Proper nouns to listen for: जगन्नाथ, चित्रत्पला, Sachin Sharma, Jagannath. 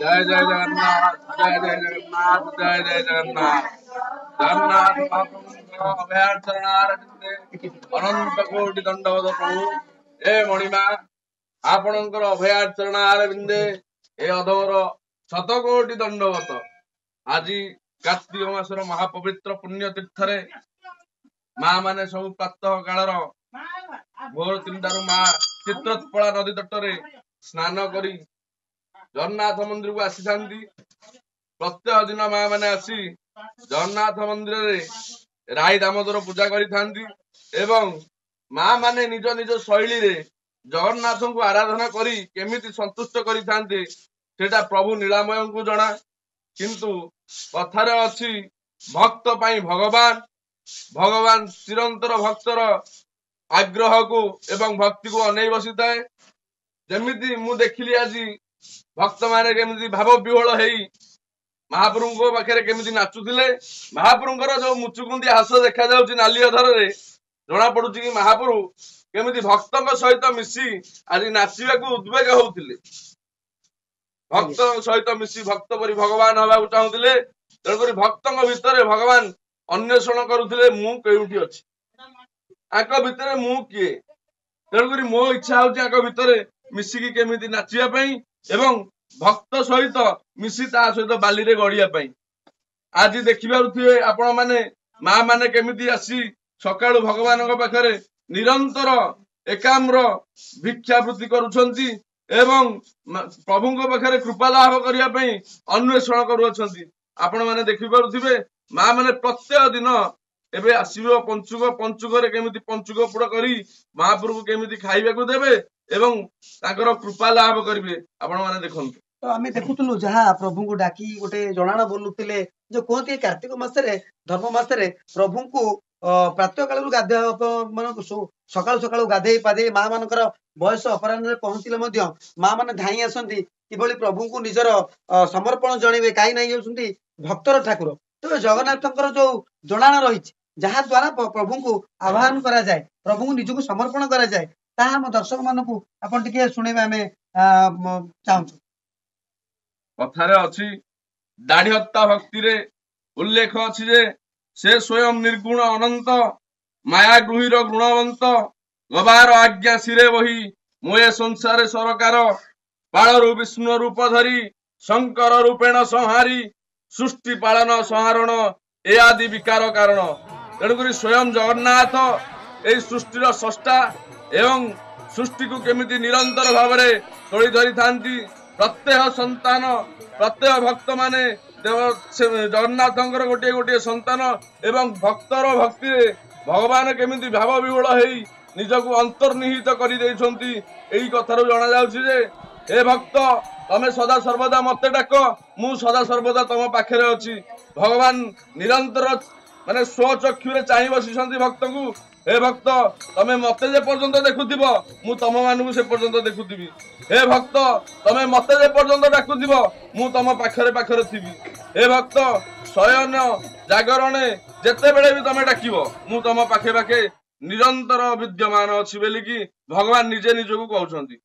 जय जय जगन्नाथ, जय जय जगन्नाथ, जय जय जगन्नाथ। जगन्नाथ महाप्रभु अभयार्थनार्थे अनंत कोटि दंडवत प्रभु। हे मणिमा आपणकर अभयार्थनार बिंदे हे अधर शत कोटि दंडवत। आज कार्तिक मासर महापवित्र पुण्य तीर्थ रे माँ माने सब प्रातः कालर भोर 3 टार माँ चित्रत्पला नदी तटरे स्नान करी जगन्नाथ मंदिर को आसी प्रत्येक दिन माँ मैंने आसी जगन्नाथ मंदिर रे राय दामोदर पूजा एवं माँ माने निज निज शैली रे जगन्नाथ को आराधना करी केमिति संतुष्ट करी सेटा प्रभु नीलामय को जना। किंतु कथार अच्छी भक्त पाई भगवान भगवान चिरंतर भक्तर आग्रह को एवं भक्ति को अने बसी थाए। जमी मु देखिली आज भक्त माने केमिति भाव विहल हेई महाप्रभु पाखे केमिति नाचुले। महाप्रभुर जो मुचुकुंदी हास देखा जाउची नाली अधर रे जना पडुची कि महाप्रभु केमिति भक्तक सहित मिसी आज नाचिबा को उद्वेग होउथिले। भक्त सहित मिसी भक्त परि भगवान हवा चाहुथिले। तेणुकरी भक्तक भितर भगवान अन्वेषण करुथिले मु केउठी अछि आक भितर मु किए। तेणुकरी मो इच्छा होउची आक भितर मिसिकी केमिति नाचिबा पई एवं भक्त सहित मिसी ता सहित बाली रे गड़िया पाई। आज देखि पारुथिबे आपण माने मां माने केमिति आसी सकाळु भगवान को पाखरे निरंतर एकाम्र भिक्षावृत्ति करूछंती एवं प्रभु को पाखरे कृपा लाभ करिया पई अन्वेषण करूछंती। आपण माने देखि पारुथिबे मां माने प्रत्येक दिन एबे आसीबो पंचुक पंचुक रे केमिति पंचुक पुड करी महाप्रभु केमिति खाइबा को देबे एवं ताकर कृपा लाभ करिवे। आपण माने देखंतु तो आमे देखुतलु जहा प्रभु को डाकी गोटे जणाना बोलुतिले जो कोते कार्तिक मास रे धर्म मास रे प्रभु को प्रातः काल गाधे मान सकाल सकाल गाधे पाधे मां मानकर बयस अपराहन रे पहुंचिले मध्य मां माने धाई आसंती किबोली प्रभु को निजर समर्पण जणीबे काई नै होउसंती भक्तर ठाकुर। तो जगन्नाथंकर जो जणाना रहिछि जहा द्वारा प्रभु को आह्वान करा जाए प्रभु को निजको समर्पण करा जाए ताहा हम दर्शक मानक आपण टिके सुनेबे आमे चाहूछु। कथा रे अछि दाढ़ी हत्ता भक्ति रे उल्लेख अछि जे से स्वयं निर्गुण अनंत माया गृहीर गुणवंत गवार आज्ञा सिरे वही मोये संसार सरकार पाळरु विष्णु रूप धरी शंकर रूपेण संहारी सृष्टि पालन संहारण ए आदि विकार कारण। तेणुकरी स्वयं जगन्नाथ ए सृष्टिर स्रष्टा एवं सृष्टि को केमिति निरंतर भाव में तोड़ी धरी था। प्रत्येक संतान प्रत्येक भक्त माने जगन्नाथ गोटे गोटे संतान एवं भक्तर भक्ति भगवान केमिति भाव विहल हो निजक अंतर्निहित करई कथार जना जाउछि। हे भक्त तमें सदा सर्वदा मत डाक मु सदा सर्वदा तुम पाखे अच्छी। भगवान निरंतर माने स्वचक्षुरे चाह बसी भक्त को। हे भक्त तमें मत पर्यंत देखु मु तुम मानू से पर्यंत देखुवि। हे भक्त तमें मत पर्यंत डाकु मु तुम पाखे पाखे थी। हे भक्त शयन जागरण जिते बड़े भी तमें डाक मु तुम पाखे पाखे निरंतर विद्यमान अच्छी बोलिकी भगवान निजे निज को कहते।